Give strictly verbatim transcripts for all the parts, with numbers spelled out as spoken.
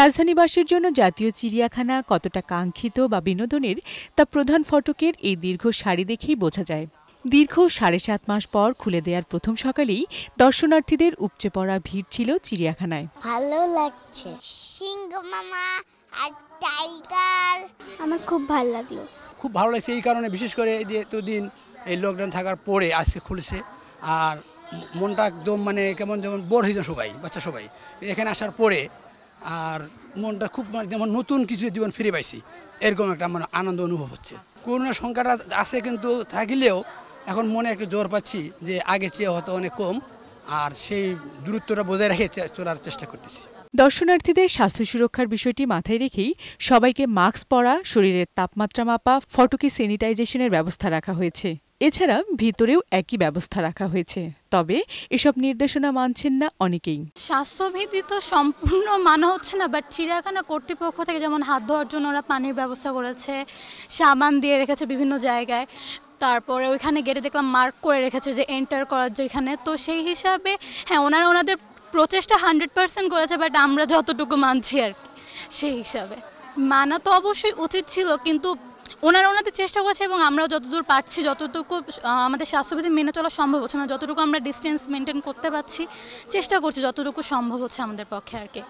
রাজধানীবাসীর জন্য জাতীয় চিড়িয়াখানা কতটা কাঙ্ক্ষিত বা বিনোদনের তা প্রধান ফটকের এই দীর্ঘ সারি দেখেই বোঝা যায়। দীর্ঘ সাড়ে সাত মাস পর খুলে দেওয়ার প্রথম সকালেই দর্শনার্থীদের উপচে পড়া ভিড় ছিল চিড়িয়াখানায়। ভালো লাগছে, সিংহ মামা আর টাইগার আমার খুব ভালো লাগলো। খুব ভালো লাগছে এই কারণে, বিশেষ করে এতদিন এই লকডাউন থাকার পরে আজকে খুলছে। আর মনটা একদম মানে কেমন যেমন বোর হয়ে যায় সবাই, বাচ্চা সবাই এখানে আসার পরে। আর মনটা খুব যেমন নতুন কিছু জীবন ফিরে পাইছি এরকম একটা মানে আনন্দ অনুভব হচ্ছে। করোনার সংখ্যাটা আছে কিন্তু থাকলেও এখন মনে একটা জোর পাচ্ছি যে আগের চেয়ে হয়তো অনেক কম, আর সেই দূরত্বটা বজায় রেখে চলার চেষ্টা করতেছি। দর্শনার্থীদের স্বাস্থ্য সুরক্ষার বিষয়টি মাথায় রেখেই সবাইকে মাস্ক পরা, শরীরের তাপমাত্রা মাপা, ফটকে স্যানিটাইজেশনের ব্যবস্থা রাখা হয়েছে। এছাড়া ভিতরেও একই ব্যবস্থা রাখা হয়েছে। তবে এসব নির্দেশনা মানছেন না অনেকেই। স্বাস্থ্যবিধি তো সম্পূর্ণ মানা হচ্ছে না, বাট চিড়িয়াখানা কর্তৃপক্ষ থেকে যেমন হাত ধোয়ার জন্য ওরা পানির ব্যবস্থা করেছে, সাবান দিয়ে রেখেছে বিভিন্ন জায়গায়, তারপরে ওইখানে গেটে দেখলাম মার্ক করে রেখেছে যে এন্টার করার যেখানে। তো সেই হিসাবে হ্যাঁ, ওনারা ওনাদের প্রচেষ্টা হান্ড্রেড পার্সেন্ট করেছে, বাট আমরা যতটুকু মানছি আর কি সেই হিসাবে। মানা তো অবশ্যই উচিত ছিল, কিন্তু ওনারা ওনাদের চেষ্টা করছে এবং আমরা যতদূর পারছি, যতটুকু আমাদের স্বাস্থ্যবিধি মেনে চলা সম্ভব হচ্ছে না, যতটুকু আমরা ডিস্টেন্স মেনটেন করতে পারছি চেষ্টা করছি যতটুকু সম্ভব হচ্ছে আমাদের পক্ষে আর কি।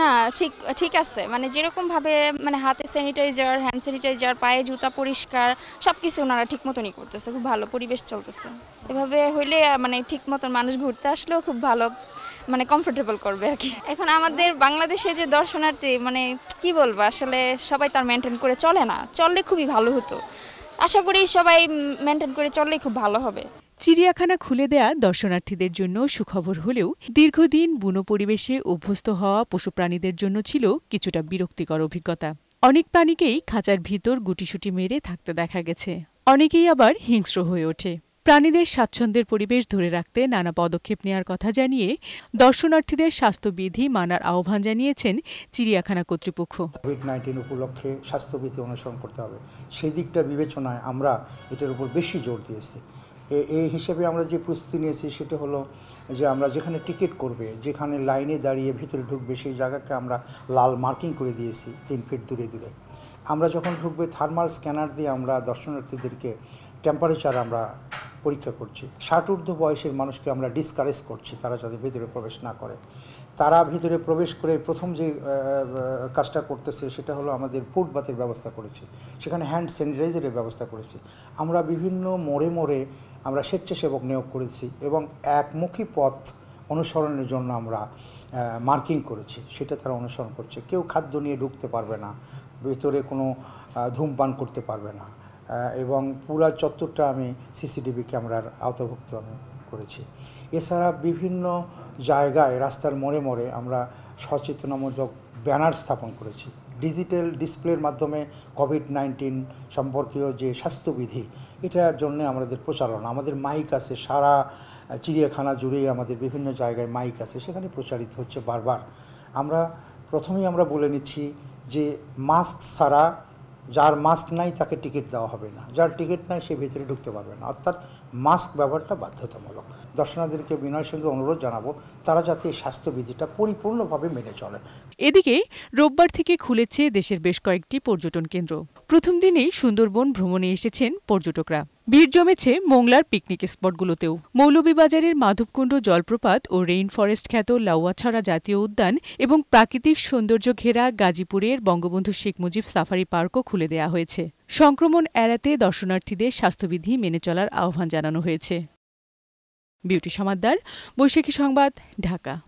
না ঠিক ঠিক আছে, মানে যেরকমভাবে মানে হাতে স্যানিটাইজার, হ্যান্ড স্যানিটাইজার, পায়ে জুতা পরিষ্কার, সব কিছু ওনারা ঠিক মতনই করতেছে। খুব ভালো পরিবেশ চলতেছে। এভাবে হইলে মানে ঠিক মতন মানুষ ঘুরতে আসলেও খুব ভালো মানে কমফোর্টেবল করবে আর কি। এখন আমাদের বাংলাদেশে যে দর্শনার্থী মানে কি বলবো আসলে সবাই তার মেনটেন করে চলে না, চললে খুবই ভালো হতো। আশা করি সবাই মেনটেন করে চললে খুব ভালো হবে। চিড়িয়াখানা খুলে দেয়া দর্শনার্থীদের জন্য সুখবর হলেও দীর্ঘদিন বুনো পরিবেশে অভ্যস্ত হওয়া পশুপ্রাণীদের জন্য ছিল কিছুটা বিরক্তিকর অভিজ্ঞতা। অনেক প্রাণীকেই খাঁচার ভিতর গুটিসুটি মেরে থাকতে দেখা গেছে, অনেকেই আবার হিংস্র হয়ে ওঠে। প্রাণীদের স্বাচ্ছন্দ্যের পরিবেশ ধরে রাখতে নানা পদক্ষেপ নেওয়ার কথা জানিয়ে দর্শনার্থীদের স্বাস্থ্যবিধি মানার আহ্বান জানিয়েছেন চিড়িয়াখানা কর্তৃপক্ষ। কোভিড নাইন্টিন উপলক্ষে স্বাস্থ্যবিধি অনুসরণ করতে হবে, সেই দিকটা বিবেচনায় আমরা এটার উপর বেশি জোর দিয়েছি। এই হিসেবে আমরা যে প্রস্তুতি নিয়েছি সেটা হলো যে আমরা যেখানে টিকিট করবে, যেখানে লাইনে দাঁড়িয়ে ভিতরে ঢুকবে সেই জায়গাকে আমরা লাল মার্কিং করে দিয়েছি তিন ফিট দূরে দূরে। আমরা যখন ঢুকবে থার্মাল স্ক্যানার দিয়ে আমরা দর্শনার্থীদেরকে টেম্পারেচার আমরা পরীক্ষা করছি। ষাট ঊর্ধ্ব বয়সের মানুষকে আমরা ডিসকারেজ করছি তারা যাতে ভিতরে প্রবেশ না করে। তারা ভিতরে প্রবেশ করে প্রথম যে কাজটা করতেছে সেটা হলো আমাদের ফুটপাতের ব্যবস্থা করেছি, সেখানে হ্যান্ড স্যানিটাইজারের ব্যবস্থা করেছি। আমরা বিভিন্ন মোড়ে মোড়ে আমরা স্বেচ্ছাসেবক নিয়োগ করেছি এবং একমুখী পথ অনুসরণের জন্য আমরা মার্কিং করেছি, সেটা তারা অনুসরণ করছে। কেউ খাদ্য নিয়ে ঢুকতে পারবে না, ভিতরে কোনো ধূমপান করতে পারবে না, এবং পুরা চত্বরটা আমি সিসিটিভি ক্যামেরার আওতাভুক্ত আমি করেছি। এছাড়া বিভিন্ন জায়গায় রাস্তার মোড়ে মোড়ে আমরা সচেতনামূলক ব্যানার স্থাপন করেছি। ডিজিটাল ডিসপ্লের মাধ্যমে কোভিড নাইন্টিন সম্পর্কীয় যে স্বাস্থ্যবিধি এটার জন্য আমাদের প্রচারণা, আমাদের মাইক আছে সারা চিড়িয়াখানা জুড়েই, আমাদের বিভিন্ন জায়গায় মাইক আছে সেখানে প্রচারিত হচ্ছে বারবার। আমরা প্রথমেই আমরা বলে নিচ্ছি যে মাস্ক ছাড়া যার মাস্ক নাই তাকে টিকিট দেওয়া হবে না, যার টিকিট নাই সে ভিতরে ঢুকতে পারবে না, অর্থাৎ মাস্ক ব্যবহারটা বাধ্যতামূলক। দর্শনার্থীদেরকে বিনয়ের সঙ্গে অনুরোধ জানাবো তারা যাতে স্বাস্থ্যবিধিটা পরিপূর্ণভাবে মেনে চলে। এদিকে রোববার থেকে খুলেছে দেশের বেশ কয়েকটি পর্যটন কেন্দ্র। প্রথম দিনেই সুন্দরবন ভ্রমণে এসেছেন পর্যটকরা। ভিড় জমেছে মোংলার পিকনিক স্পটগুলোতেও। মৌলভীবাজারের মাধবকুণ্ড জলপ্রপাত ও রেইন ফরেস্ট খ্যাত লাউয়াছড়া জাতীয় উদ্যান এবং প্রাকৃতিক সৌন্দর্য ঘেরা গাজীপুরের বঙ্গবন্ধু শেখ মুজিব সাফারি পার্কও খুলে দেয়া হয়েছে। সংক্রমণ এড়াতে দর্শনার্থীদের স্বাস্থ্যবিধি মেনে চলার আহ্বান জানানো হয়েছে। বিউটি সমাদ্দার, বৈশাখী সংবাদ, ঢাকা।